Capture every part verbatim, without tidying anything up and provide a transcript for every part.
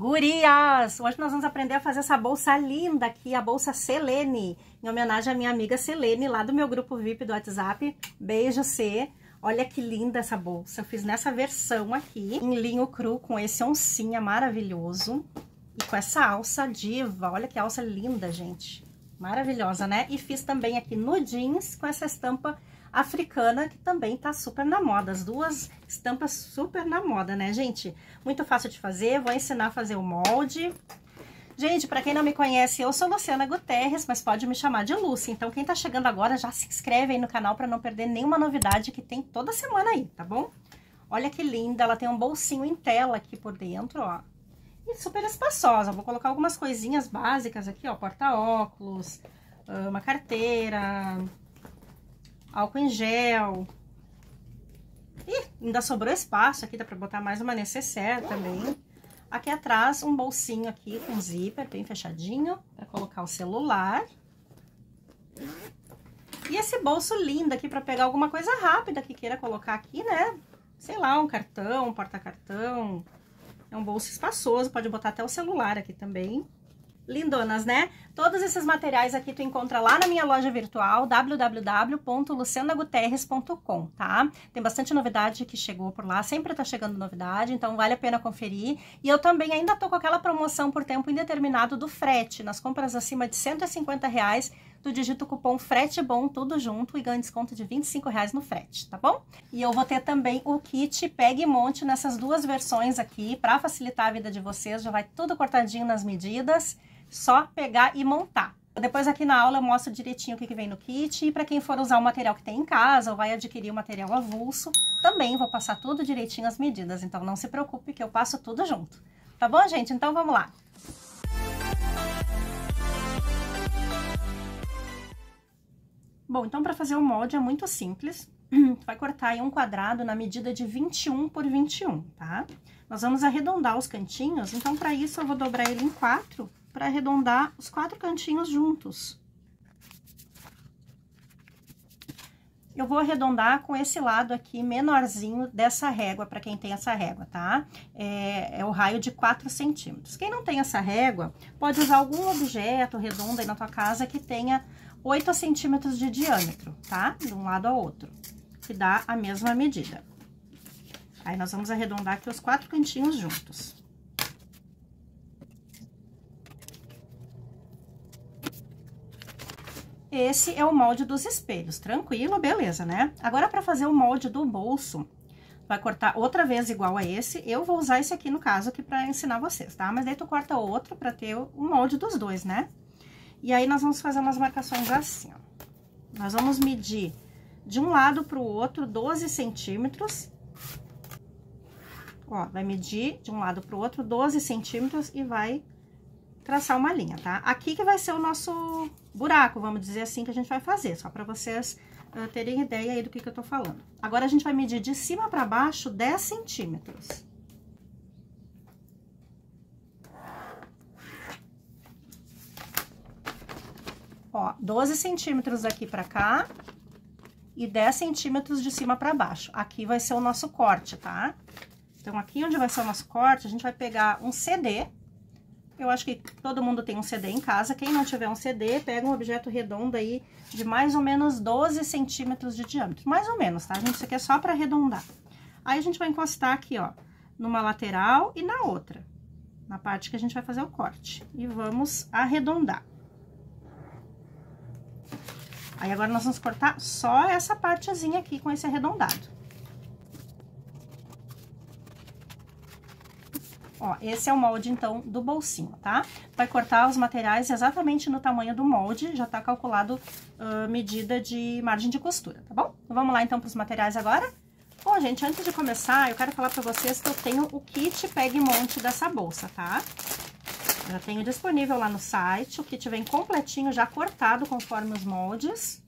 Gurias, hoje nós vamos aprender a fazer essa bolsa linda aqui, a bolsa Celeny, em homenagem à minha amiga Celeny, lá do meu grupo V I P do WhatsApp. Beijo, Cê! Olha que linda essa bolsa, eu fiz nessa versão aqui, em linho cru, com esse oncinha maravilhoso e com essa alça diva, olha que alça linda, gente, maravilhosa, né? E fiz também aqui no jeans, com essa estampa africana, que também tá super na moda, as duas estampas super na moda, né, gente? Muito fácil de fazer, vou ensinar a fazer o molde. Gente, pra quem não me conhece, eu sou Luciana Guterres, mas pode me chamar de Lucy. Então, quem tá chegando agora, já se inscreve aí no canal pra não perder nenhuma novidade que tem toda semana aí, tá bom? Olha que linda, ela tem um bolsinho em tela aqui por dentro, ó. E super espaçosa, vou colocar algumas coisinhas básicas aqui, ó. Porta-óculos, uma carteira, álcool em gel. Ih, ainda sobrou espaço aqui, dá pra botar mais uma necessaire também. Aqui atrás, um bolsinho aqui com zíper, bem fechadinho, para colocar o celular. E esse bolso lindo aqui para pegar alguma coisa rápida que queira colocar aqui, né? Sei lá, um cartão, um porta-cartão. É um bolso espaçoso, pode botar até o celular aqui também. Lindonas, né? Todos esses materiais aqui tu encontra lá na minha loja virtual, w w w ponto luciana guterres ponto com, tá? Tem bastante novidade que chegou por lá, sempre tá chegando novidade, então vale a pena conferir. E eu também ainda tô com aquela promoção por tempo indeterminado do frete, nas compras acima de cento e cinquenta reais, tu digita o cupom FRETEBOM, tudo junto, e ganha desconto de vinte e cinco reais no frete, tá bom? E eu vou ter também o kit Pegue e Monte nessas duas versões aqui, pra facilitar a vida de vocês, já vai tudo cortadinho nas medidas, só pegar e montar. Depois aqui na aula eu mostro direitinho o que, que vem no kit, e pra quem for usar o material que tem em casa, ou vai adquirir o material avulso, também vou passar tudo direitinho as medidas, então não se preocupe que eu passo tudo junto. Tá bom, gente? Então vamos lá! Bom, então, para fazer o molde é muito simples, tu vai cortar aí um quadrado na medida de vinte e um por vinte e um, tá? Nós vamos arredondar os cantinhos, então, para isso, eu vou dobrar ele em quatro, para arredondar os quatro cantinhos juntos. Eu vou arredondar com esse lado aqui menorzinho dessa régua, para quem tem essa régua, tá? É, é o raio de quatro centímetros. Quem não tem essa régua, pode usar algum objeto redondo aí na tua casa que tenha oito centímetros de diâmetro, tá? De um lado ao outro, que dá a mesma medida. Aí, nós vamos arredondar aqui os quatro cantinhos juntos. Esse é o molde dos espelhos, tranquilo, beleza, né? Agora, para fazer o molde do bolso, vai cortar outra vez igual a esse. Eu vou usar esse aqui, no caso, aqui para ensinar vocês, tá? Mas daí tu corta outro para ter o molde dos dois, né? E aí, nós vamos fazer umas marcações assim, ó. Nós vamos medir de um lado pro outro doze centímetros. Ó, vai medir de um lado pro outro doze centímetros e vai traçar uma linha, tá? Aqui que vai ser o nosso buraco, vamos dizer assim, que a gente vai fazer, só pra vocês uh, terem ideia aí do que que eu tô falando. Agora, a gente vai medir de cima pra baixo dez centímetros. Ó, doze centímetros daqui pra cá e dez centímetros de cima pra baixo. Aqui vai ser o nosso corte, tá? Então, aqui onde vai ser o nosso corte, a gente vai pegar um C D. Eu acho que todo mundo tem um C D em casa. Quem não tiver um C D, pega um objeto redondo aí de mais ou menos doze centímetros de diâmetro. Mais ou menos, tá, gente? Isso aqui é só pra arredondar. Aí, a gente vai encostar aqui, ó, numa lateral e na outra, na parte que a gente vai fazer o corte. E vamos arredondar. Aí, agora, nós vamos cortar só essa partezinha aqui com esse arredondado. Ó, esse é o molde, então, do bolsinho, tá? Vai cortar os materiais exatamente no tamanho do molde, já tá calculado uh, medida de margem de costura, tá bom? Então, vamos lá, então, pros materiais agora? Bom, gente, antes de começar, eu quero falar pra vocês que eu tenho o kit Pegue e Monte dessa bolsa, tá? Já tenho disponível lá no site, o kit vem completinho, já cortado conforme os moldes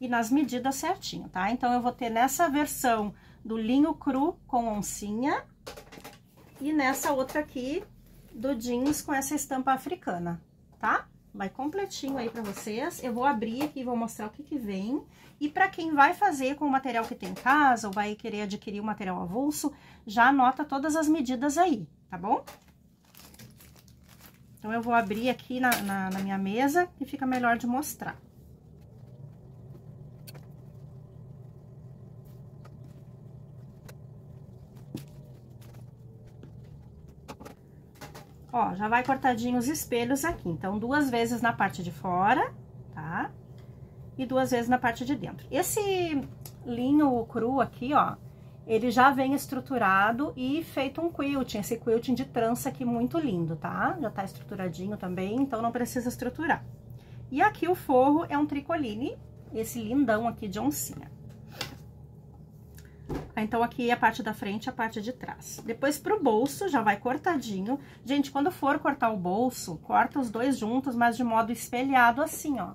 e nas medidas certinho, tá? Então, eu vou ter nessa versão do linho cru com oncinha e nessa outra aqui do jeans com essa estampa africana, tá? Vai completinho aí pra vocês. Eu vou abrir aqui e vou mostrar o que que vem. E pra quem vai fazer com o material que tem em casa ou vai querer adquirir o material avulso, já anota todas as medidas aí, tá bom? Então, eu vou abrir aqui na, na, na minha mesa e fica melhor de mostrar. Ó, já vai cortadinho os espelhos aqui. Então, duas vezes na parte de fora, tá? E duas vezes na parte de dentro. Esse linho cru aqui, ó, ele já vem estruturado e feito um quilting. Esse quilting de trança aqui muito lindo, tá? Já tá estruturadinho também, então não precisa estruturar. E aqui o forro é um tricoline, esse lindão aqui de oncinha. Então, aqui é a parte da frente e a parte de trás. Depois, pro bolso, já vai cortadinho. Gente, quando for cortar o bolso, corta os dois juntos, mas de modo espelhado assim, ó.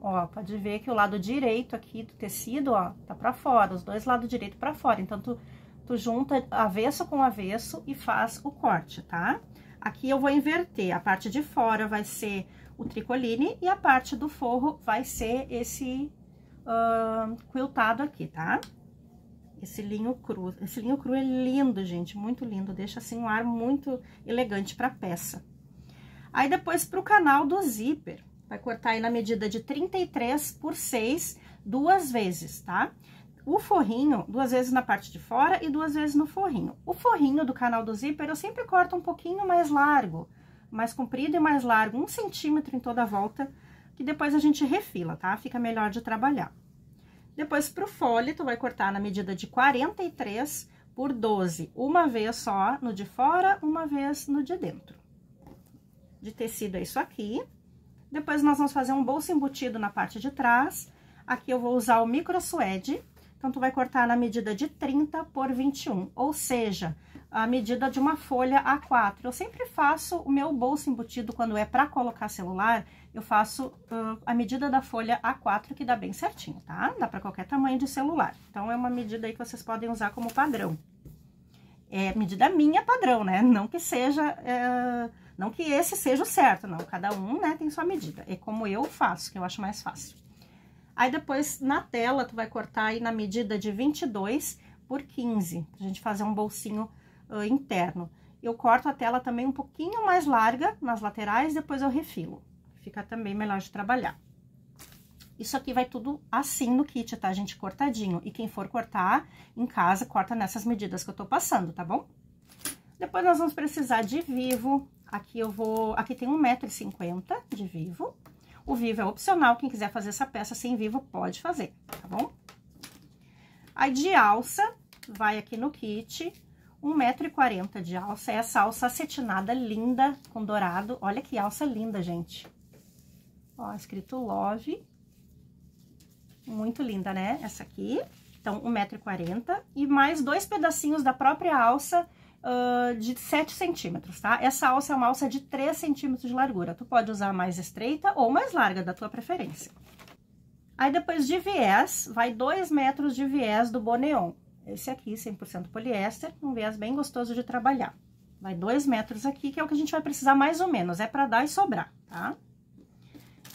Ó, pode ver que o lado direito aqui do tecido, ó, tá pra fora. Os dois lados direito pra fora. Então, tu, tu junta avesso com avesso e faz o corte, tá? Aqui eu vou inverter. A parte de fora vai ser o tricoline e a parte do forro vai ser esse uh, quiltado aqui, tá? Esse linho cru, esse linho cru é lindo, gente, muito lindo, deixa assim um ar muito elegante pra peça. Aí, depois, pro canal do zíper, vai cortar aí na medida de trinta e três por seis, duas vezes, tá? O forrinho, duas vezes na parte de fora e duas vezes no forrinho. O forrinho do canal do zíper, eu sempre corto um pouquinho mais largo, mais comprido e mais largo, um centímetro em toda a volta, que depois a gente refila, tá? Fica melhor de trabalhar. Depois, pro fole, tu vai cortar na medida de quarenta e três por doze, uma vez só no de fora, uma vez no de dentro. De tecido é isso aqui. Depois, nós vamos fazer um bolso embutido na parte de trás. Aqui eu vou usar o micro suede. Então, tu vai cortar na medida de trinta por vinte e um, ou seja, a medida de uma folha A quatro. Eu sempre faço o meu bolso embutido, quando é pra colocar celular, eu faço uh, a medida da folha A quatro, que dá bem certinho, tá? Dá pra qualquer tamanho de celular. Então, é uma medida aí que vocês podem usar como padrão. É medida minha padrão, né? Não que seja... É... Não que esse seja o certo, não. Cada um, né, tem sua medida. É como eu faço, que eu acho mais fácil. Aí, depois, na tela, tu vai cortar aí na medida de vinte e dois por quinze, pra gente fazer um bolsinho uh, interno. Eu corto a tela também um pouquinho mais larga nas laterais, depois eu refilo. Fica também melhor de trabalhar. Isso aqui vai tudo assim no kit, tá, gente? Cortadinho. E quem for cortar em casa, corta nessas medidas que eu tô passando, tá bom? Depois, nós vamos precisar de vivo. Aqui eu vou... Aqui tem um metro e cinquenta de vivo. O vivo é opcional, quem quiser fazer essa peça sem vivo, pode fazer, tá bom? Aí, de alça, vai aqui no kit, um metro e quarenta de alça. É essa alça acetinada, linda, com dourado. Olha que alça linda, gente. Ó, escrito Love. Muito linda, né? Essa aqui. Então, um metro e quarenta. E mais dois pedacinhos da própria alça... Uh, de sete centímetros, tá? Essa alça é uma alça de três centímetros de largura. Tu pode usar mais estreita ou mais larga, da tua preferência. Aí, depois de viés, vai dois metros de viés do Boneon. Esse aqui, cem por cento poliéster, um viés bem gostoso de trabalhar. Vai dois metros aqui, que é o que a gente vai precisar mais ou menos, é pra dar e sobrar, tá?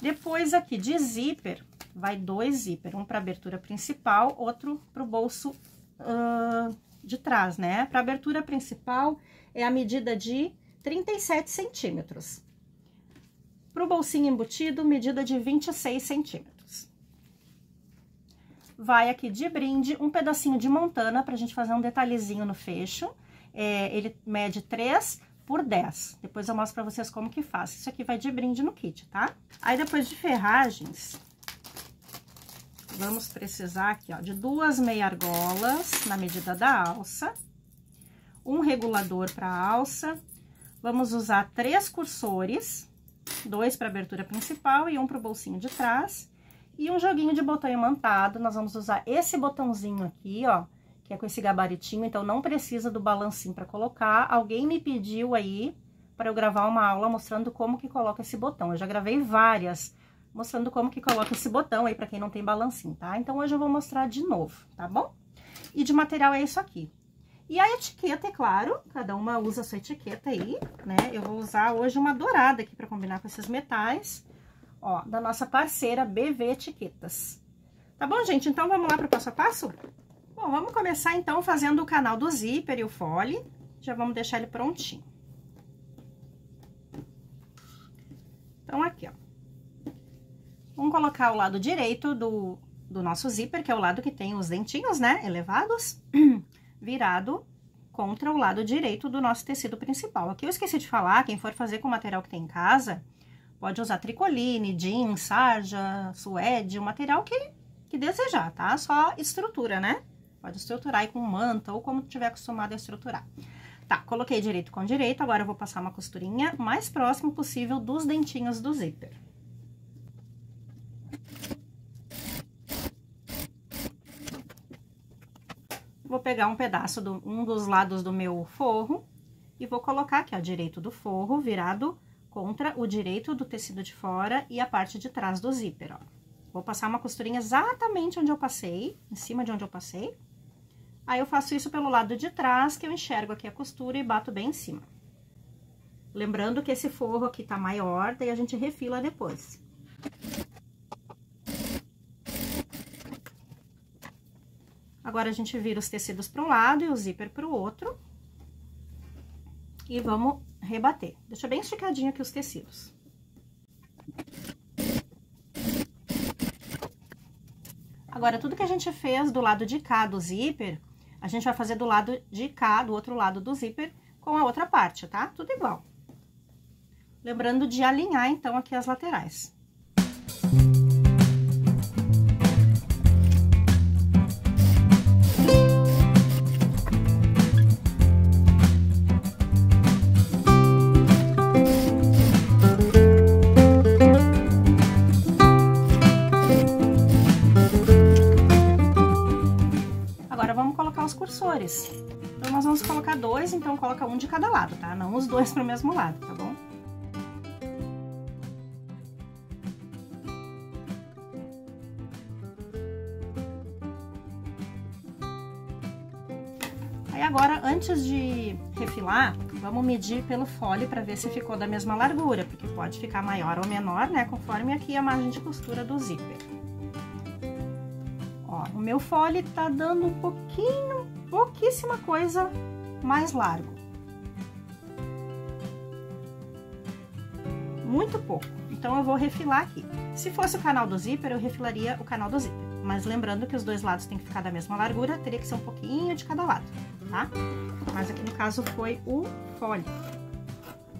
Depois aqui, de zíper, vai dois zíper, um pra abertura principal, outro pro bolso... Uh... de trás, né? Para abertura principal é a medida de trinta e sete centímetros. Pro bolsinho embutido, medida de vinte e seis centímetros. Vai aqui de brinde um pedacinho de montana pra gente fazer um detalhezinho no fecho. É, ele mede três por dez. Depois eu mostro pra vocês como que faz. Isso aqui vai de brinde no kit, tá? Aí, depois de ferragens... Vamos precisar aqui, ó, de duas meia argolas na medida da alça, um regulador para alça, vamos usar três cursores, dois para abertura principal e um para o bolsinho de trás, e um joguinho de botão imantado. Nós vamos usar esse botãozinho aqui, ó, que é com esse gabaritinho, então não precisa do balancinho para colocar. Alguém me pediu aí para eu gravar uma aula mostrando como que coloca esse botão. Eu já gravei várias mostrando como que coloca esse botão aí pra quem não tem balancinho, tá? Então, hoje eu vou mostrar de novo, tá bom? E de material é isso aqui. E a etiqueta, é claro, cada uma usa a sua etiqueta aí, né? Eu vou usar hoje uma dourada aqui pra combinar com esses metais, ó, da nossa parceira B V Etiquetas. Tá bom, gente? Então, vamos lá pro passo a passo? Bom, vamos começar, então, fazendo o canal do zíper e o fole. Já vamos deixar ele prontinho. vamos colocar o lado direito do, do nosso zíper, que é o lado que tem os dentinhos, né, elevados, virado contra o lado direito do nosso tecido principal. Aqui eu esqueci de falar, quem for fazer com o material que tem em casa, pode usar tricoline, jeans, sarja, suede, o material que, que desejar, tá? Só estrutura, né? Pode estruturar aí com manta ou como tiver acostumado a estruturar. Tá, coloquei direito com direito, agora eu vou passar uma costurinha o mais próximo possível dos dentinhos do zíper. Vou pegar um pedaço do um dos lados do meu forro e vou colocar aqui, ó, direito do forro virado contra o direito do tecido de fora e a parte de trás do zíper, ó. Vou passar uma costurinha exatamente onde eu passei, em cima de onde eu passei. Aí, eu faço isso pelo lado de trás, que eu enxergo aqui a costura e bato bem em cima. Lembrando que esse forro aqui tá maior, daí a gente refila depois. Agora, a gente vira os tecidos para um lado e o zíper para o outro. E vamos rebater. Deixa bem esticadinho aqui os tecidos. Agora, tudo que a gente fez do lado de cá do zíper, a gente vai fazer do lado de cá, do outro lado do zíper, com a outra parte, tá? Tudo igual. Lembrando de alinhar, então, aqui as laterais. Então, nós vamos colocar dois, então, coloca um de cada lado, tá? Não os dois pro mesmo lado, tá bom? Aí, agora, antes de refilar, vamos medir pelo fole pra ver se ficou da mesma largura, porque pode ficar maior ou menor, né? Conforme aqui a margem de costura do zíper. Ó, o meu fole tá dando um pouquinho... pouquíssima coisa mais largo. Muito pouco. Então, eu vou refilar aqui. Se fosse o canal do zíper, eu refilaria o canal do zíper. Mas lembrando que os dois lados tem que ficar da mesma largura, teria que ser um pouquinho de cada lado, tá? Mas aqui, no caso, foi o fole.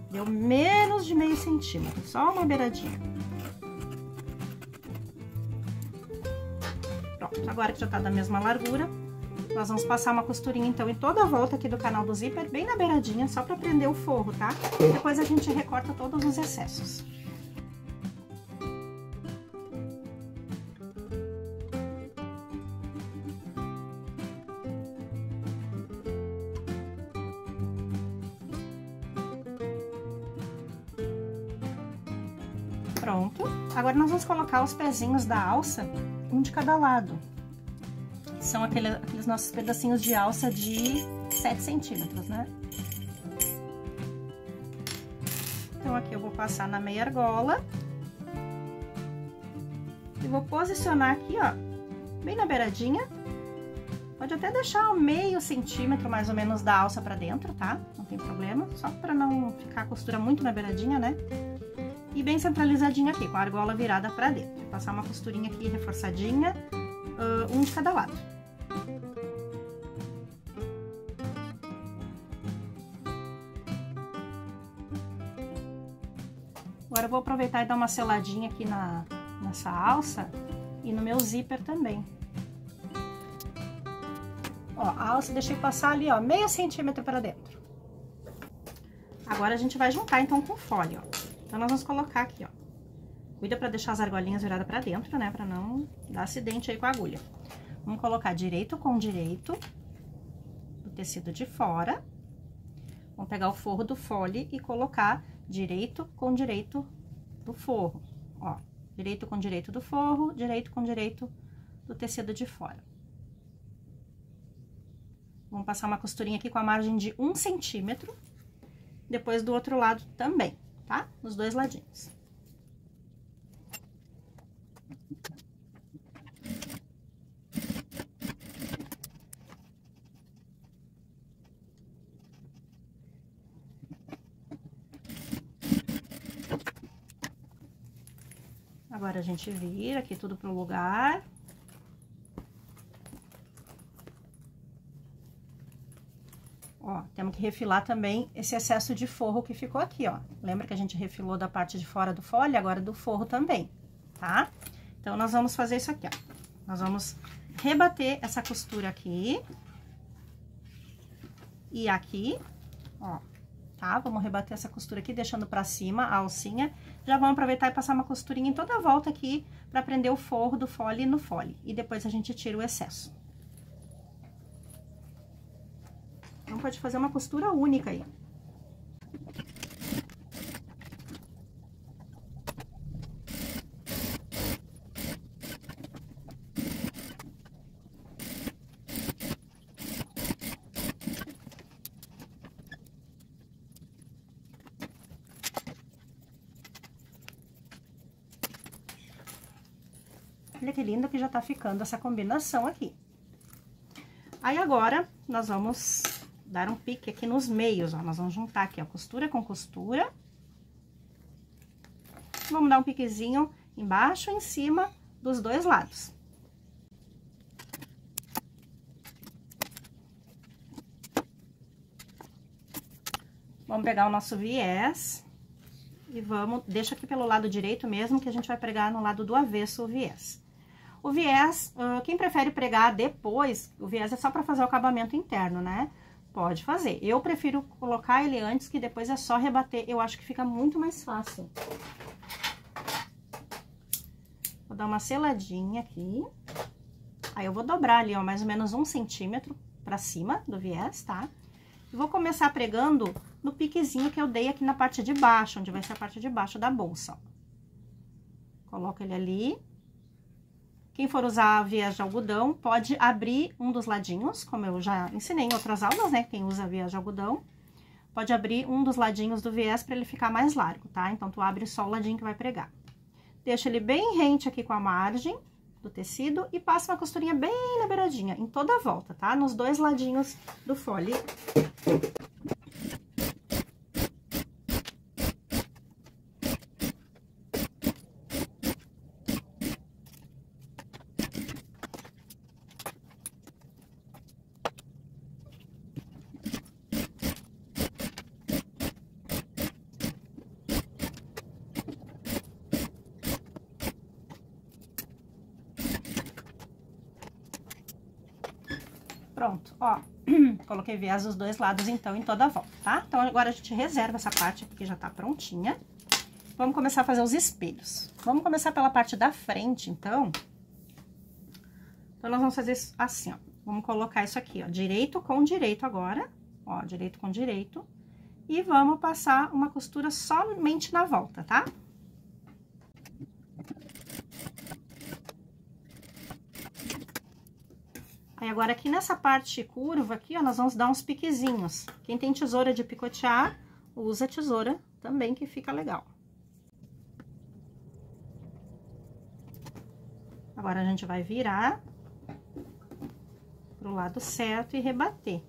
Deu menos de meio centímetro, só uma beiradinha. Pronto, agora que já tá da mesma largura, nós vamos passar uma costurinha, então, em toda a volta aqui do canal do zíper, bem na beiradinha, só pra prender o forro, tá? Depois a gente recorta todos os excessos. Pronto. Agora, nós vamos colocar os pezinhos da alça, um de cada lado. São aquele, aqueles nossos pedacinhos de alça de sete centímetros, né? Então, aqui eu vou passar na meia argola. E vou posicionar aqui, ó, bem na beiradinha. Pode até deixar meio centímetro, mais ou menos, da alça pra dentro, tá? Não tem problema, só pra não ficar a costura muito na beiradinha, né? E bem centralizadinha aqui, com a argola virada pra dentro. Vou passar uma costurinha aqui reforçadinha. Uh, um de cada lado. Agora eu vou aproveitar e dar uma seladinha aqui na, nessa alça e no meu zíper também. Ó, a alça deixei passar ali, ó, meio centímetro para dentro. Agora a gente vai juntar, então, com o fole, ó. Então, nós vamos colocar aqui, ó. Cuida pra deixar as argolinhas viradas pra dentro, né? Pra não dar acidente aí com a agulha. Vamos colocar direito com direito do tecido de fora. Vamos pegar o forro do fole e colocar direito com direito do forro. Ó, direito com direito do forro, direito com direito do tecido de fora. Vamos passar uma costurinha aqui com a margem de um centímetro. Depois do outro lado também, tá? Nos dois ladinhos. Agora a gente vira aqui tudo pro lugar. Ó, temos que refilar também esse excesso de forro que ficou aqui, ó. Lembra que a gente refilou da parte de fora do fole? Agora do forro também, tá? Então, nós vamos fazer isso aqui, ó. Nós vamos rebater essa costura aqui. E aqui, ó, tá? Vamos rebater essa costura aqui, deixando pra cima a alcinha. Já vamos aproveitar e passar uma costurinha em toda a volta aqui pra prender o forro do fole no fole. E depois a gente tira o excesso. Então, pode fazer uma costura única aí. Olha que lindo que já tá ficando essa combinação aqui. Aí, agora, nós vamos dar um pique aqui nos meios, ó. Nós vamos juntar aqui, ó, costura com costura. Vamos dar um piquezinho embaixo e em cima dos dois lados. Vamos pegar o nosso viés e vamos... Deixa aqui pelo lado direito mesmo, que a gente vai pregar no lado do avesso o viés. O viés, quem prefere pregar depois, o viés é só pra fazer o acabamento interno, né? Pode fazer. Eu prefiro colocar ele antes, que depois é só rebater. Eu acho que fica muito mais fácil. Vou dar uma seladinha aqui. Aí, eu vou dobrar ali, ó, mais ou menos um centímetro pra cima do viés, tá? E vou começar pregando no piquezinho que eu dei aqui na parte de baixo, onde vai ser a parte de baixo da bolsa, ó. Coloco ele ali. Quem for usar viés de algodão, pode abrir um dos ladinhos, como eu já ensinei em outras aulas, né? Quem usa viés de algodão, pode abrir um dos ladinhos do viés para ele ficar mais largo, tá? Então, tu abre só o ladinho que vai pregar. Deixa ele bem rente aqui com a margem do tecido e passa uma costurinha bem na beiradinha, em toda a volta, tá? Nos dois ladinhos do fole. Pronto, ó, coloquei viés dos dois lados, então, em toda a volta, tá? Então, agora a gente reserva essa parte aqui que já tá prontinha. Vamos começar a fazer os espelhos. Vamos começar pela parte da frente, então. Então, nós vamos fazer assim, ó. Vamos colocar isso aqui, ó, direito com direito agora, ó, direito com direito. E vamos passar uma costura somente na volta, tá? Aí, agora, aqui nessa parte curva aqui, ó, nós vamos dar uns piquezinhos. Quem tem tesoura de picotear, usa tesoura também, que fica legal. Agora, a gente vai virar pro lado certo e rebater.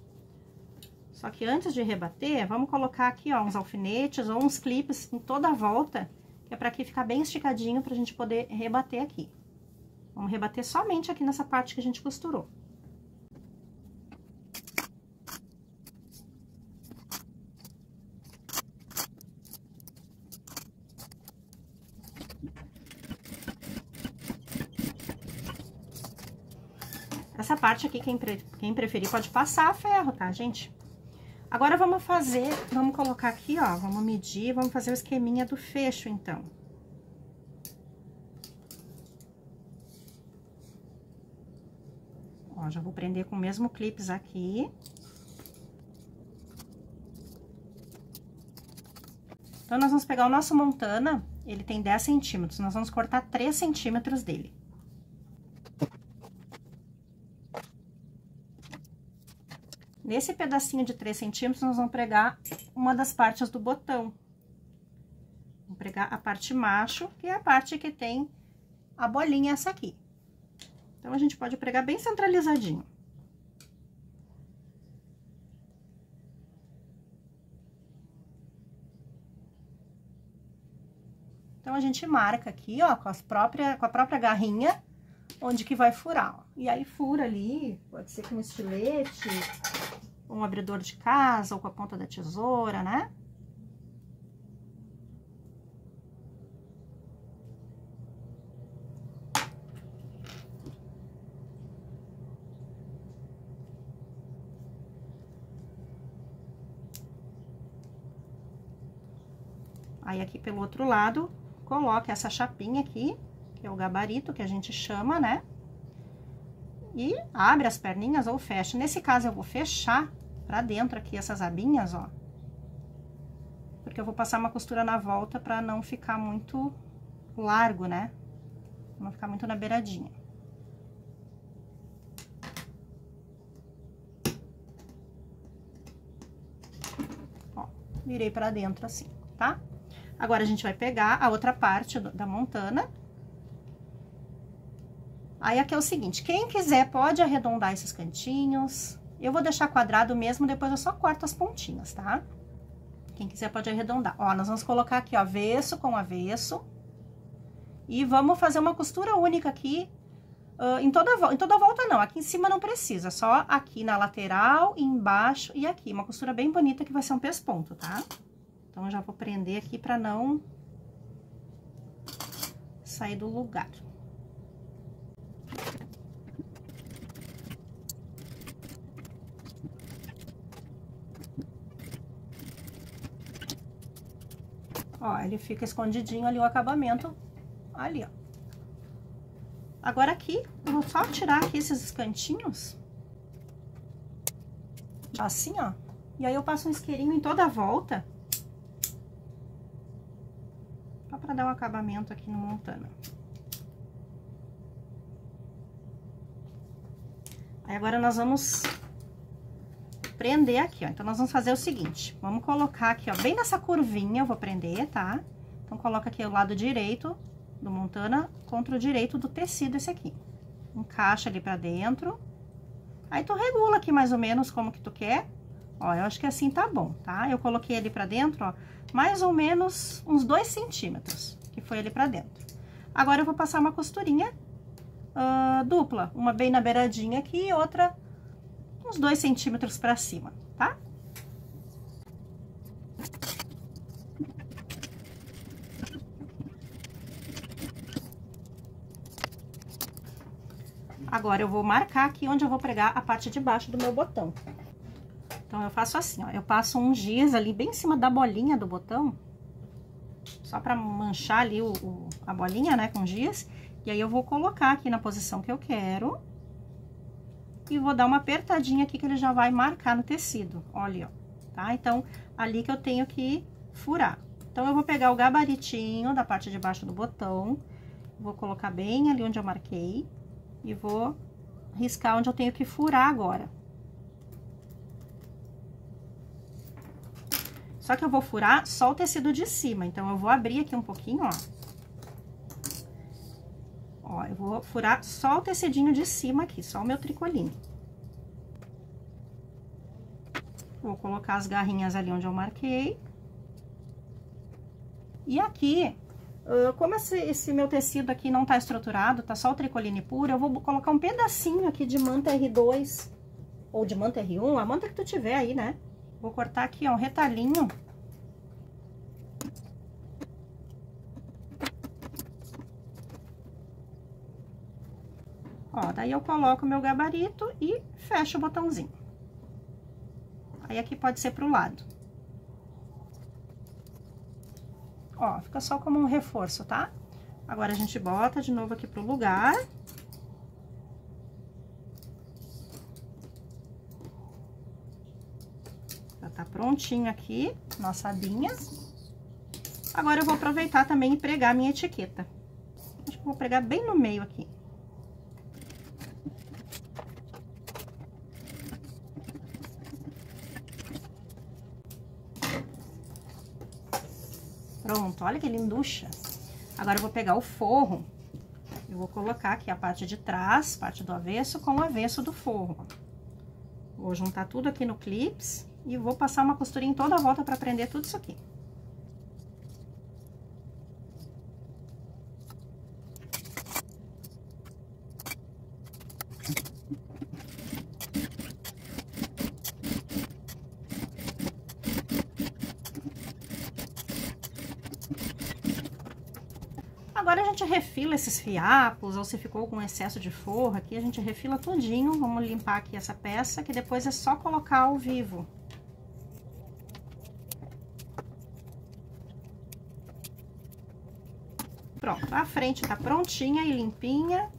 Só que antes de rebater, vamos colocar aqui, ó, uns alfinetes ou uns clipes em toda a volta, que é pra aqui ficar bem esticadinho, pra gente poder rebater aqui. Vamos rebater somente aqui nessa parte que a gente costurou. Essa parte aqui, quem, pre... quem preferir pode passar a ferro, tá, gente? Agora, vamos fazer, vamos colocar aqui, ó, vamos medir, vamos fazer o esqueminha do fecho, então. Ó, já vou prender com o mesmo clipes aqui. Então, nós vamos pegar o nosso Montana, ele tem dez centímetros, nós vamos cortar três centímetros dele. Nesse pedacinho de três centímetros, nós vamos pregar uma das partes do botão. Vamos pregar a parte macho, que é a parte que tem a bolinha, essa aqui. Então, a gente pode pregar bem centralizadinho. Então, a gente marca aqui, ó, com, as próprias, com a própria garrinha, onde que vai furar, ó. E aí, fura ali, pode ser com um estilete, um abridor de casa, ou com a ponta da tesoura, né? Aí, aqui pelo outro lado, coloque essa chapinha aqui, que é o gabarito, que a gente chama, né? E abre as perninhas ou fecha. Nesse caso, eu vou fechar pra dentro aqui essas abinhas, ó. Porque eu vou passar uma costura na volta pra não ficar muito largo, né? Pra não ficar muito na beiradinha. Ó, virei pra dentro assim, tá? Agora, a gente vai pegar a outra parte da montana. Aí, aqui é o seguinte, quem quiser pode arredondar esses cantinhos. Eu vou deixar quadrado mesmo, depois eu só corto as pontinhas, tá? Quem quiser pode arredondar. Ó, nós vamos colocar aqui, ó, avesso com avesso. E vamos fazer uma costura única aqui, uh, em toda a volta, em toda a volta não, aqui em cima não precisa, só aqui na lateral, embaixo e aqui. Uma costura bem bonita que vai ser um pesponto, tá? Então, eu já vou prender aqui pra não sair do lugar. Ó, ele fica escondidinho ali o acabamento, ali, ó. Agora, aqui, eu vou só tirar aqui esses cantinhos. Assim, ó. E aí, eu passo um isqueirinho em toda a volta. Só pra dar um acabamento aqui no montana. Aí, agora, nós vamos prender aqui, ó. Então, nós vamos fazer o seguinte. Vamos colocar aqui, ó, bem nessa curvinha eu vou prender, tá? Então, coloca aqui o lado direito do montana contra o direito do tecido esse aqui. Encaixa ali pra dentro. Aí, tu regula aqui mais ou menos como que tu quer. Ó, eu acho que assim tá bom, tá? Eu coloquei ele pra dentro, ó, mais ou menos uns dois centímetros, que foi ele pra dentro. Agora, eu vou passar uma costurinha uh, dupla, uma bem na beiradinha aqui e outra uns dois centímetros pra cima, tá? Agora, eu vou marcar aqui onde eu vou pregar a parte de baixo do meu botão. Então, eu faço assim, ó, eu passo um giz ali bem em cima da bolinha do botão, só pra manchar ali o, o, a bolinha, né, com giz. E aí, eu vou colocar aqui na posição que eu quero e vou dar uma apertadinha aqui que ele já vai marcar no tecido, olha, ó, tá? Então, ali que eu tenho que furar. Então, eu vou pegar o gabaritinho da parte de baixo do botão, vou colocar bem ali onde eu marquei e vou riscar onde eu tenho que furar agora. Só que eu vou furar só o tecido de cima, então, eu vou abrir aqui um pouquinho, ó. Ó, eu vou furar só o tecidinho de cima aqui, só o meu tricolinho. Vou colocar as garrinhas ali onde eu marquei. E aqui, como esse, esse meu tecido aqui não tá estruturado, tá só o tricoline puro, eu vou colocar um pedacinho aqui de manta R dois, ou de manta R um, a manta que tu tiver aí, né? Vou cortar aqui, ó, um retalhinho. Ó, daí eu coloco o meu gabarito e fecho o botãozinho. Aí, aqui pode ser pro lado. Ó, fica só como um reforço, tá? Agora, a gente bota de novo aqui pro lugar. Tá prontinho aqui, nossa abinha. Agora, eu vou aproveitar também e pregar a minha etiqueta. Acho que vou pregar bem no meio aqui. Pronto, olha que linducha. Agora, eu vou pegar o forro. Eu vou colocar aqui a parte de trás, parte do avesso, com o avesso do forro. Vou juntar tudo aqui no clips. E vou passar uma costurinha em toda a volta pra prender tudo isso aqui. Agora a gente refila esses fiapos, ou se ficou com excesso de forro aqui, a gente refila tudinho. Vamos limpar aqui essa peça, que depois é só colocar ao vivo. Pronto, a frente tá prontinha e limpinha.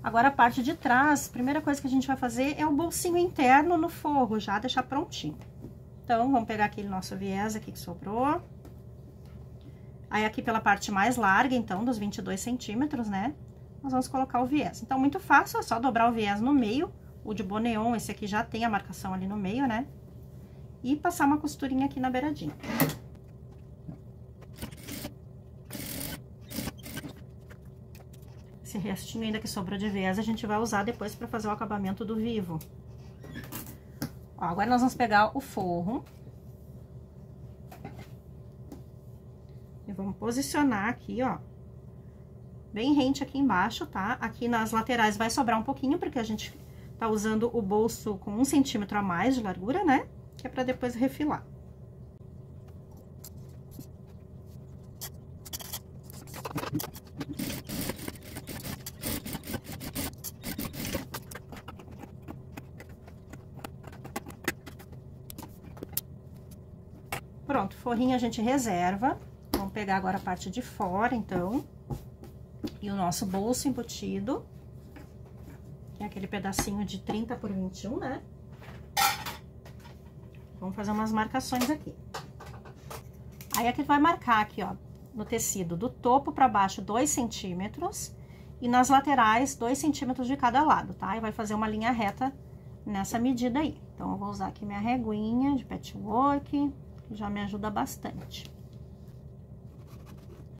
Agora a parte de trás, a primeira coisa que a gente vai fazer é o bolsinho interno no forro, já deixar prontinho. Então, vamos pegar aquele nosso viés aqui que sobrou. Aí, aqui pela parte mais larga, então, dos vinte e dois centímetros, né? Nós vamos colocar o viés. Então, muito fácil, é só dobrar o viés no meio. O de boneon, esse aqui já tem a marcação ali no meio, né? E passar uma costurinha aqui na beiradinha. Esse restinho ainda que sobrou de viés, a gente vai usar depois para fazer o acabamento do vivo. Ó, agora nós vamos pegar o forro e vamos posicionar aqui, ó, bem rente aqui embaixo, tá? Aqui nas laterais vai sobrar um pouquinho, porque a gente tá usando o bolso com um centímetro a mais de largura, né? Que é pra depois refilar. Pronto, forrinho a gente reserva. Vamos pegar agora a parte de fora, então. E o nosso bolso embutido. Que é aquele pedacinho de trinta por vinte e um, né? Vamos fazer umas marcações aqui. Aí, aqui vai marcar aqui, ó, no tecido do topo pra baixo, dois centímetros. E nas laterais, dois centímetros de cada lado, tá? E vai fazer uma linha reta nessa medida aí. Então, eu vou usar aqui minha reguinha de patchwork. Já me ajuda bastante.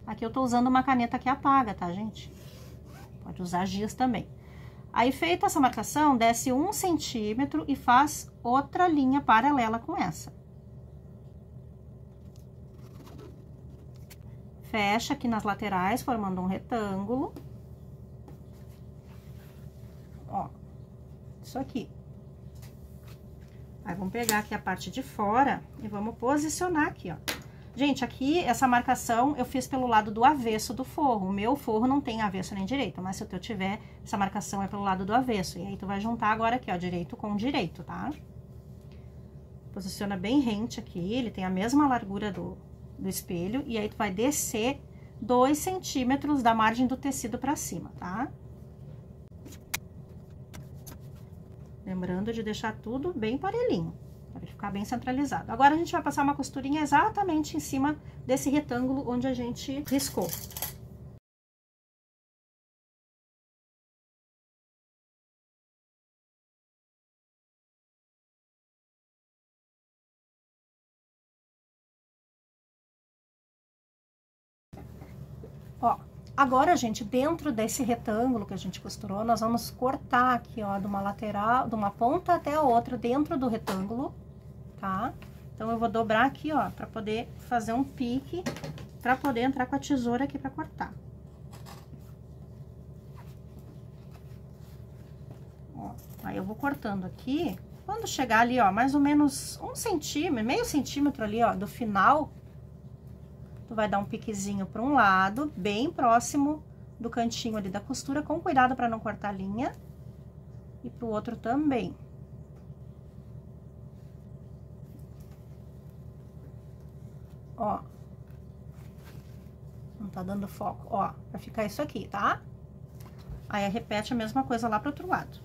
Aqui eu tô usando uma caneta que apaga, tá, gente? Pode usar giz também. Aí, feita essa marcação, desce um centímetro e faz outra linha paralela com essa. Fecha aqui nas laterais, formando um retângulo. Ó, isso aqui. Aí, vamos pegar aqui a parte de fora e vamos posicionar aqui, ó. Gente, aqui, essa marcação eu fiz pelo lado do avesso do forro. O meu forro não tem avesso nem direito, mas se o teu tiver, essa marcação é pelo lado do avesso. E aí, tu vai juntar agora aqui, ó, direito com direito, tá? Posiciona bem rente aqui, ele tem a mesma largura do, do espelho. E aí, tu vai descer dois centímetros da margem do tecido pra cima, tá? Lembrando de deixar tudo bem parelhinho, para ficar bem centralizado. Agora, a gente vai passar uma costurinha exatamente em cima desse retângulo onde a gente riscou. Ó, agora, gente, dentro desse retângulo que a gente costurou, nós vamos cortar aqui, ó, de uma lateral, de uma ponta até a outra, dentro do retângulo, tá? Então, eu vou dobrar aqui, ó, pra poder fazer um pique, pra poder entrar com a tesoura aqui pra cortar. Ó, aí eu vou cortando aqui, quando chegar ali, ó, mais ou menos um centímetro, meio centímetro ali, ó, do final... Tu vai dar um piquezinho para um lado, bem próximo do cantinho ali da costura, com cuidado para não cortar a linha. E pro outro também. Ó. Não tá dando foco, ó. Vai ficar isso aqui, tá? Aí, repete a mesma coisa lá pro outro lado.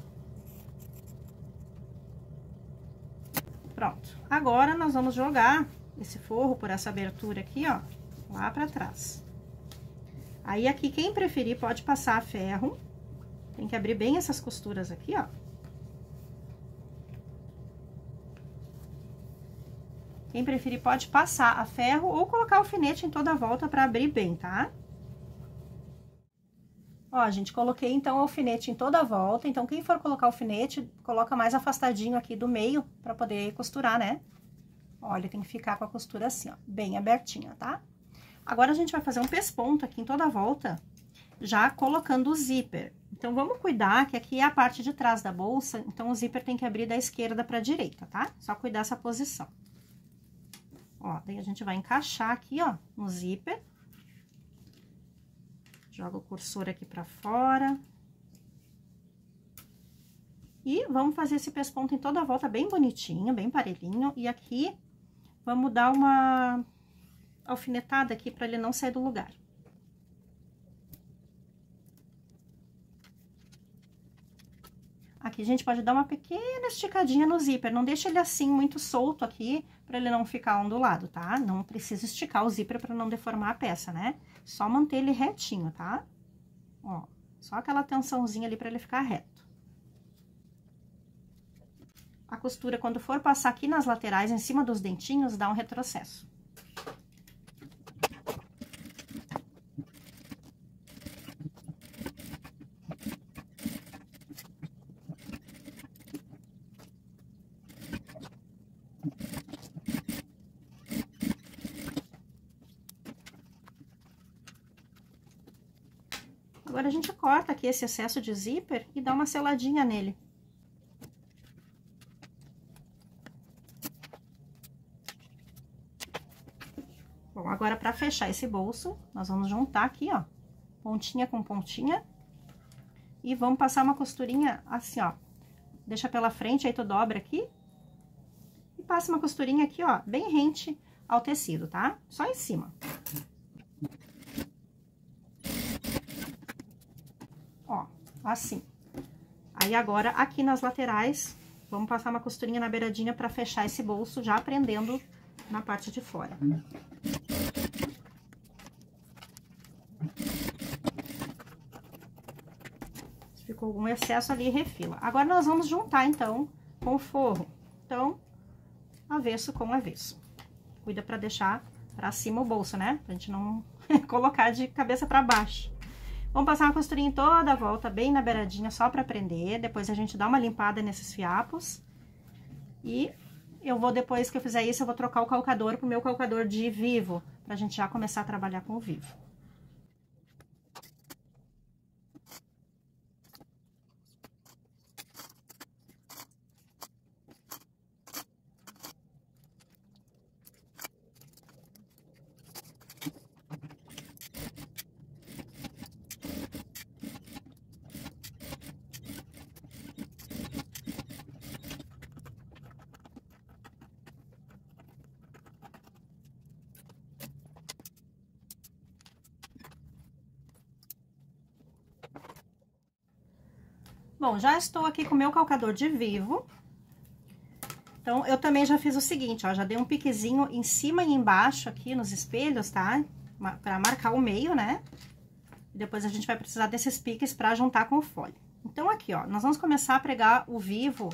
Pronto. Agora, nós vamos jogar esse forro por essa abertura aqui, ó, lá pra trás. Aí, aqui, quem preferir pode passar a ferro. Tem que abrir bem essas costuras aqui, ó. Quem preferir pode passar a ferro ou colocar alfinete em toda a volta pra abrir bem, tá? Ó, gente, coloquei, então, alfinete em toda a volta. Então, quem for colocar alfinete, coloca mais afastadinho aqui do meio pra poder costurar, né? Olha, tem que ficar com a costura assim, ó, bem abertinha, tá? Agora, a gente vai fazer um pesponto aqui em toda a volta, já colocando o zíper. Então, vamos cuidar que aqui é a parte de trás da bolsa, então, o zíper tem que abrir da esquerda pra direita, tá? Só cuidar essa posição. Ó, daí a gente vai encaixar aqui, ó, no zíper. Joga o cursor aqui pra fora. E vamos fazer esse pesponto em toda a volta, bem bonitinho, bem parelhinho. E aqui, vamos dar uma alfinetada aqui pra ele não sair do lugar. Aqui a gente pode dar uma pequena esticadinha no zíper, não deixa ele assim muito solto aqui, pra ele não ficar ondulado, tá? Não precisa esticar o zíper pra não deformar a peça, né? Só manter ele retinho, tá? Ó, só aquela tensãozinha ali pra ele ficar reto. A costura, quando for passar aqui nas laterais, em cima dos dentinhos, dá um retrocesso. Agora, a gente corta aqui esse excesso de zíper e dá uma seladinha nele. Bom, agora, pra fechar esse bolso, nós vamos juntar aqui, ó, pontinha com pontinha. E vamos passar uma costurinha assim, ó. Deixa pela frente, aí tu dobra aqui. E passa uma costurinha aqui, ó, bem rente ao tecido, tá? Só em cima. Assim. Aí, agora, aqui nas laterais, vamos passar uma costurinha na beiradinha pra fechar esse bolso, já prendendo na parte de fora. Se ficou algum excesso ali, refila. Agora, nós vamos juntar, então, com o forro. Então, avesso com avesso. Cuida pra deixar pra cima o bolso, né? Pra gente não colocar de cabeça pra baixo. Vamos passar uma costurinha em toda a volta, bem na beiradinha, só pra prender. Depois a gente dá uma limpada nesses fiapos. E eu vou, depois que eu fizer isso, eu vou trocar o calcador pro meu calcador de vivo, pra gente já começar a trabalhar com o vivo. Bom, já estou aqui com o meu calcador de vivo. Então, eu também já fiz o seguinte, ó, já dei um piquezinho em cima e embaixo aqui nos espelhos, tá? Pra marcar o meio, né? Depois a gente vai precisar desses piques pra juntar com o folho. Então, aqui, ó, nós vamos começar a pregar o vivo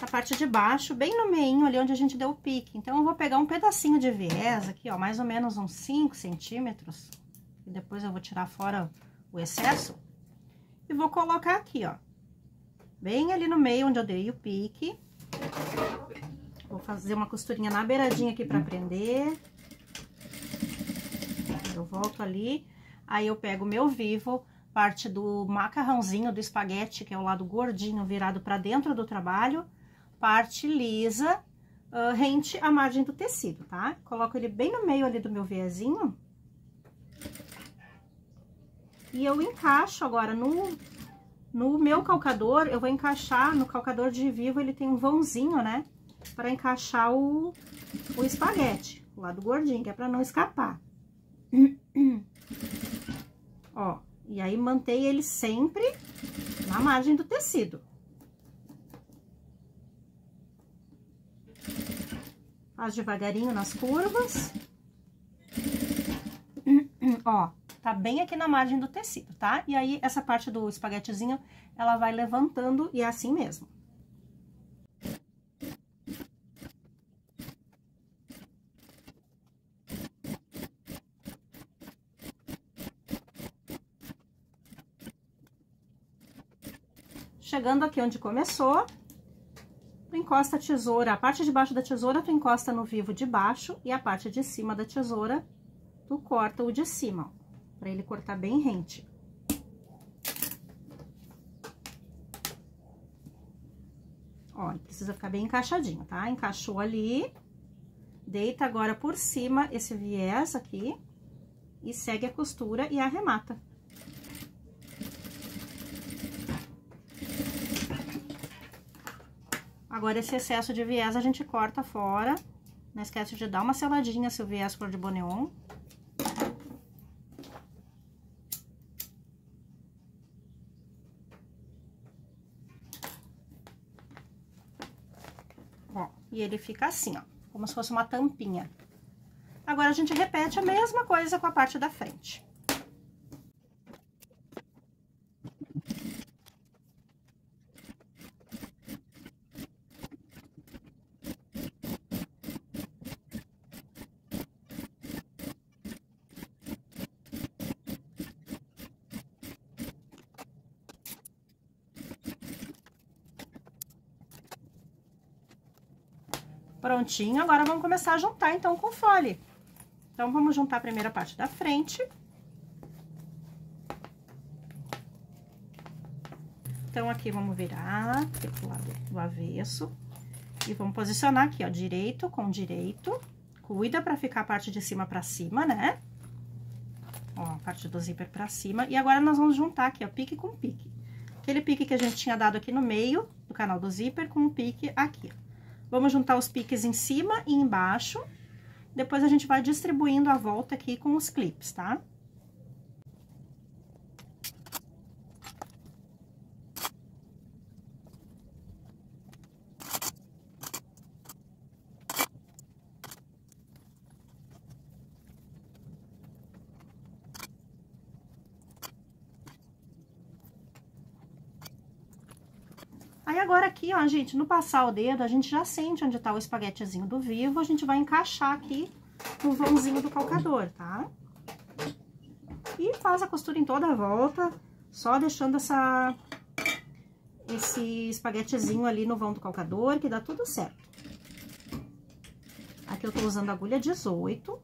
na parte de baixo, bem no meinho ali onde a gente deu o pique. Então, eu vou pegar um pedacinho de viés aqui, ó, mais ou menos uns cinco centímetros. E depois eu vou tirar fora o excesso. E vou colocar aqui, ó. Bem ali no meio, onde eu dei o pique. Vou fazer uma costurinha na beiradinha aqui pra prender. Eu volto ali, aí eu pego o meu vivo, parte do macarrãozinho, do espaguete, que é o lado gordinho, virado pra dentro do trabalho. Parte lisa, uh, rente à margem do tecido, tá? Coloco ele bem no meio ali do meu viezinho. E eu encaixo agora no... No meu calcador, eu vou encaixar, no calcador de vivo, ele tem um vãozinho, né? Pra encaixar o, o espaguete, o lado gordinho, que é pra não escapar. Ó, e aí, mantém ele sempre na margem do tecido. Faz devagarinho nas curvas. Ó. Tá bem aqui na margem do tecido, tá? E aí, essa parte do espaguetezinho, ela vai levantando e é assim mesmo. Chegando aqui onde começou, tu encosta a tesoura, a parte de baixo da tesoura, tu encosta no vivo de baixo, e a parte de cima da tesoura, tu corta o de cima, ó. Pra ele cortar bem rente. Ó, ele precisa ficar bem encaixadinho, tá? Encaixou ali, Deita agora por cima esse viés aqui e segue a costura e arremata. Agora, esse excesso de viés a gente corta fora. Não esquece de dar uma seladinha se o viés for de boneon. Ó, e ele fica assim, ó, como se fosse uma tampinha. Agora, a gente repete a mesma coisa com a parte da frente. Prontinho, agora vamos começar a juntar, então, com fole. Então, vamos juntar a primeira parte da frente. Então, aqui vamos virar pro lado do avesso. E vamos posicionar aqui, ó, direito com direito. Cuida pra ficar a parte de cima pra cima, né? Ó, a parte do zíper pra cima. E agora, nós vamos juntar aqui, ó, pique com pique. Aquele pique que a gente tinha dado aqui no meio do canal do zíper com um pique aqui, ó. Vamos juntar os piques em cima e embaixo. Depois, a gente vai distribuindo a volta aqui com os clipes, tá? Aí, agora aqui, ó, gente, no passar o dedo, a gente já sente onde tá o espaguetezinho do vivo, a gente vai encaixar aqui no vãozinho do calcador, tá? E faz a costura em toda a volta, só deixando essa, esse espaguetezinho ali no vão do calcador, que dá tudo certo. Aqui eu tô usando a agulha dezoito.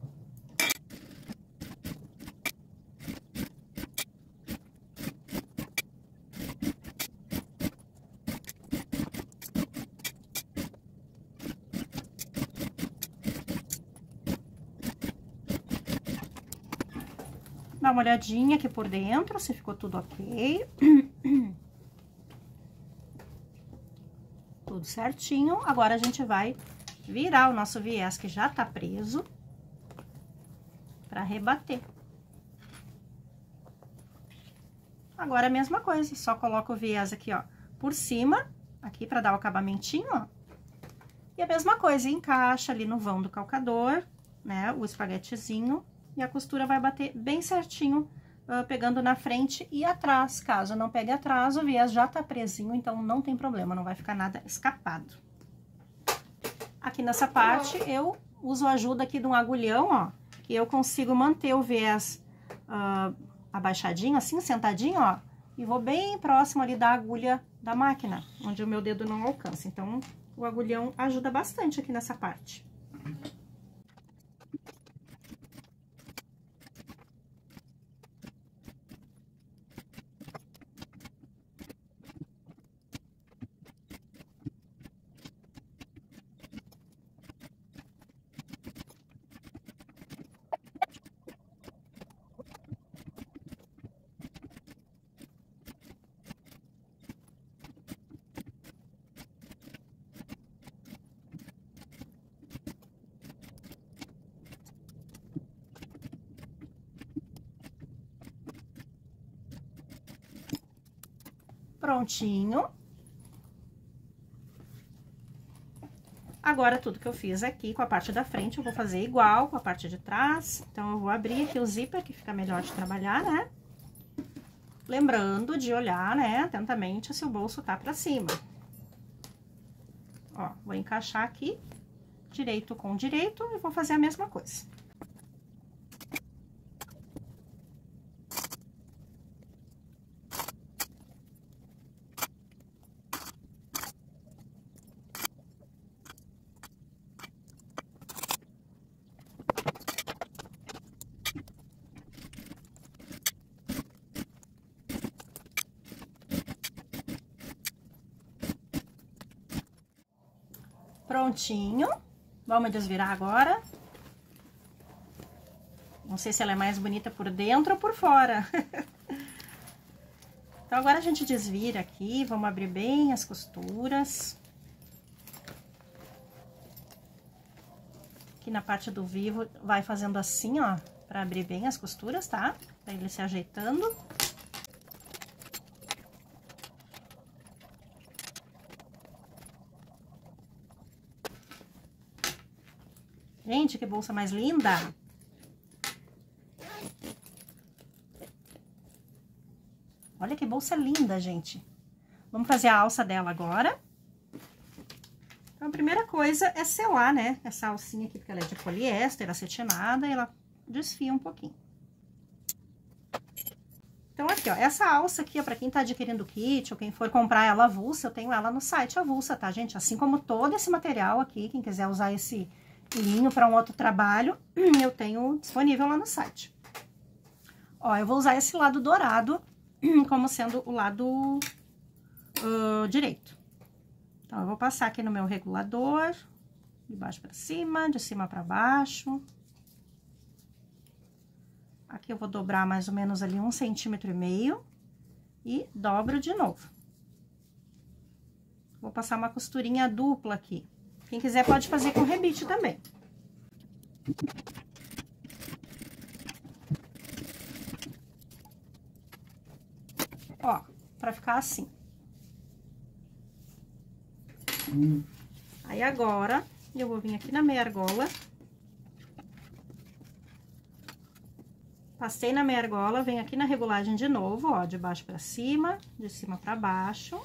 Dá uma olhadinha aqui por dentro, se ficou tudo ok. Tudo certinho. Agora, a gente vai virar o nosso viés que já tá preso pra rebater. Agora, a mesma coisa, só coloca o viés aqui, ó, por cima, aqui pra dar o acabamentinho, ó. E a mesma coisa, encaixa ali no vão do calcador, né, o espaguetezinho. E a costura vai bater bem certinho, uh, pegando na frente e atrás. Caso não pegue atrás, o viés já tá presinho, então não tem problema, não vai ficar nada escapado. Aqui nessa parte, eu uso a ajuda aqui de um agulhão, ó, que eu consigo manter o viés uh, abaixadinho, assim, sentadinho, ó. E vou bem próximo ali da agulha da máquina, onde o meu dedo não alcança. Então, o agulhão ajuda bastante aqui nessa parte. Prontinho. Agora, tudo que eu fiz aqui com a parte da frente, eu vou fazer igual com a parte de trás. Então, eu vou abrir aqui o zíper, que fica melhor de trabalhar, né? Lembrando de olhar, né, atentamente se o bolso tá pra cima. Ó, vou encaixar aqui, direito com direito, e vou fazer a mesma coisa. Prontinho, Vamos desvirar agora. Não sei se ela é mais bonita por dentro ou por fora. Então, agora a gente desvira aqui, vamos abrir bem as costuras. Aqui na parte do vivo, vai fazendo assim, ó, pra abrir bem as costuras, tá? Pra ele se ajeitando. Gente, que bolsa mais linda! Olha que bolsa linda, gente. Vamos fazer a alça dela agora. Então, a primeira coisa é selar, né? Essa alcinha aqui, porque ela é de poliéster, acetinada, e ela desfia um pouquinho. Então, aqui, ó, essa alça aqui, ó, pra quem tá adquirindo o kit, ou quem for comprar ela avulsa, eu tenho ela no site avulsa, tá, gente? Assim como todo esse material aqui, quem quiser usar esse linho pra um outro trabalho, eu tenho disponível lá no site. Ó, eu vou usar esse lado dourado como sendo o lado uh, direito. Então, eu vou passar aqui no meu regulador, de baixo pra cima, de cima pra baixo. Aqui eu vou dobrar mais ou menos ali um centímetro e meio e dobro de novo. Vou passar uma costurinha dupla aqui. Quem quiser pode fazer com rebite também. Ó, pra ficar assim. Hum. Aí, agora, eu vou vir aqui na meia argola. Passei na meia argola, venho aqui na regulagem de novo, ó, de baixo pra cima, de cima pra baixo.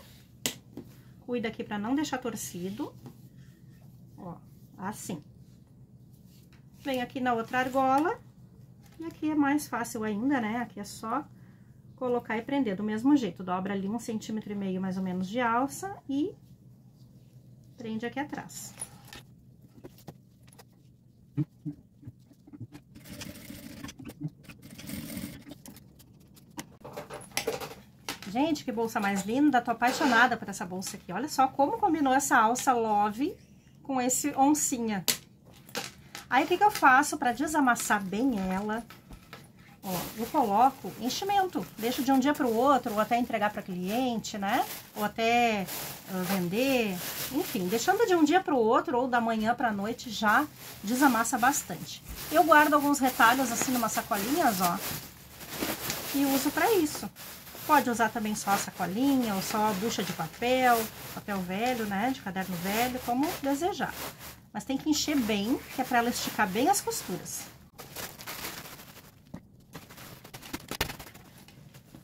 Cuida aqui pra não deixar torcido. Ó, assim. Venho aqui na outra argola. E aqui é mais fácil ainda, né? Aqui é só colocar e prender do mesmo jeito. Dobra ali um centímetro e meio, mais ou menos, de alça e prende aqui atrás. Gente, que bolsa mais linda! Tô apaixonada por essa bolsa aqui. Olha só como combinou essa alça love com esse oncinha. Aí, o que que eu faço pra desamassar bem ela? Ó, eu coloco enchimento, deixo de um dia para o outro, ou até entregar para cliente, né? Ou até uh, vender, enfim, deixando de um dia para o outro, ou da manhã para a noite, já desamassa bastante. Eu guardo alguns retalhos assim, numa sacolinhas, ó, e uso para isso. Pode usar também só a sacolinha, ou só a bucha de papel, papel velho, né? De caderno velho, como desejar. Mas tem que encher bem, que é para ela esticar bem as costuras.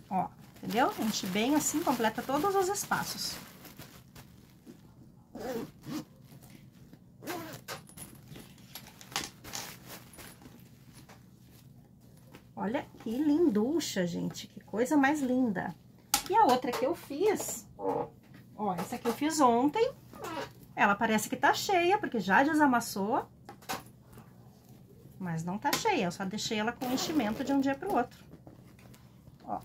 Ó, entendeu? Enche bem assim, completa todos os espaços. Olha que linducha, gente, que coisa mais linda. E a outra que eu fiz, ó, essa que eu fiz ontem, ela parece que tá cheia, porque já desamassou, mas não tá cheia, eu só deixei ela com enchimento de um dia pro outro. Ó.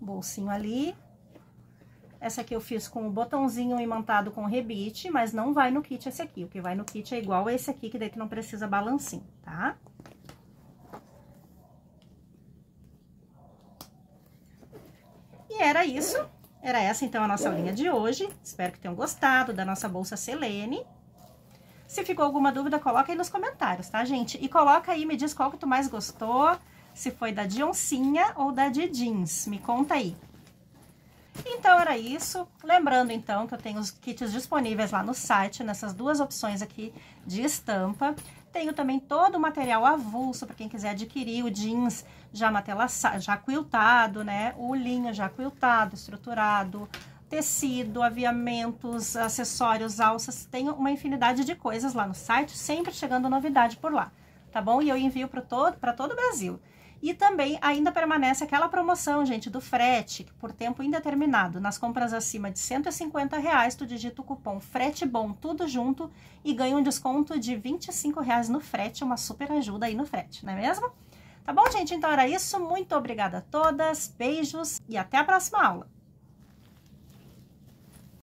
Bolsinho ali. Essa aqui eu fiz com o botãozinho imantado com rebite, mas não vai no kit esse aqui. O que vai no kit é igual esse aqui, que daí tu não precisa balancinho, tá? E era isso. Era essa, então, a nossa aulinha de hoje. Espero que tenham gostado da nossa bolsa Celeny. Se ficou alguma dúvida, coloca aí nos comentários, tá, gente? E coloca aí, me diz qual que tu mais gostou. Se foi da de oncinha ou da de jeans, me conta aí. Então, era isso. Lembrando, então, que eu tenho os kits disponíveis lá no site, nessas duas opções aqui de estampa. Tenho também todo o material avulso, para quem quiser adquirir o jeans já matelaçado, já quiltado, né? O linho já quiltado, estruturado, tecido, aviamentos, acessórios, alças. Tenho uma infinidade de coisas lá no site, sempre chegando novidade por lá, tá bom? E eu envio para todo, para todo o Brasil. E também ainda permanece aquela promoção, gente, do frete, que por tempo indeterminado. Nas compras acima de cento e cinquenta reais, tu digita o cupom FRETEBOM, tudo junto, e ganha um desconto de vinte e cinco reais no frete, uma super ajuda aí no frete, não é mesmo? Tá bom, gente? Então era isso, muito obrigada a todas, beijos e até a próxima aula!